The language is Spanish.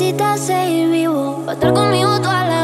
necesitas seguir vivo, va a estar conmigo toda la vida.